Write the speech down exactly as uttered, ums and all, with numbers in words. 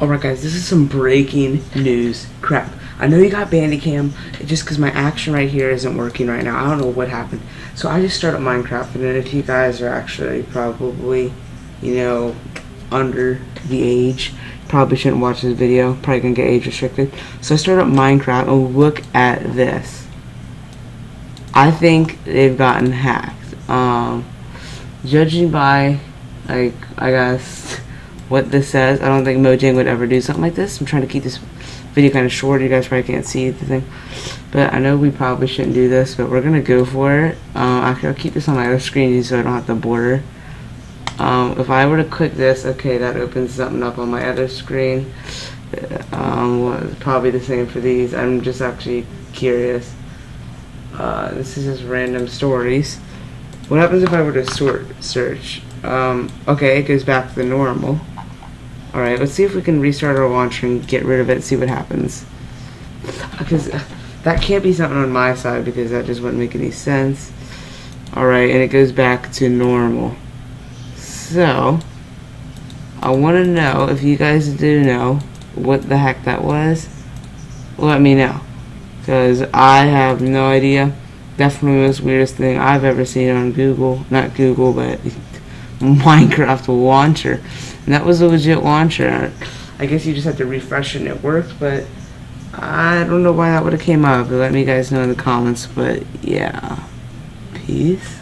Alright guys, this is some breaking news crap. I know you got Bandicam, just because my action right here isn't working right now. I don't know what happened. So I just started Minecraft, and if you guys are actually probably, you know, under the age, probably shouldn't watch this video. Probably gonna get age restricted. So I started up Minecraft, and look at this. I think they've gotten hacked. Um, judging by, like, I guess, what this says, I don't think Mojang would ever do something like this. I'm trying to keep this video kind of short. You guys probably can't see the thing, but I know we probably shouldn't do this, but we're gonna go for it. Um, actually, I'll keep this on my other screen so I don't have the border. Um, if I were to click this, okay, that opens something up on my other screen. Um, well, probably the same for these. I'm just actually curious. Uh, this is just random stories. What happens if I were to sort search? Um, okay, it goes back to the normal. Alright, let's see if we can restart our launcher and get rid of it and see what happens. Because that can't be something on my side, because that just wouldn't make any sense. Alright, and it goes back to normal. So, I want to know, if you guys do know what the heck that was, let me know. Because I have no idea. Definitely the most weirdest thing I've ever seen on Google. Not Google, but Minecraft launcher. And that was a legit launcher. I guess you just had to refresh and it worked, but I don't know why that would have came up. Let me guys know in the comments, but yeah. Peace.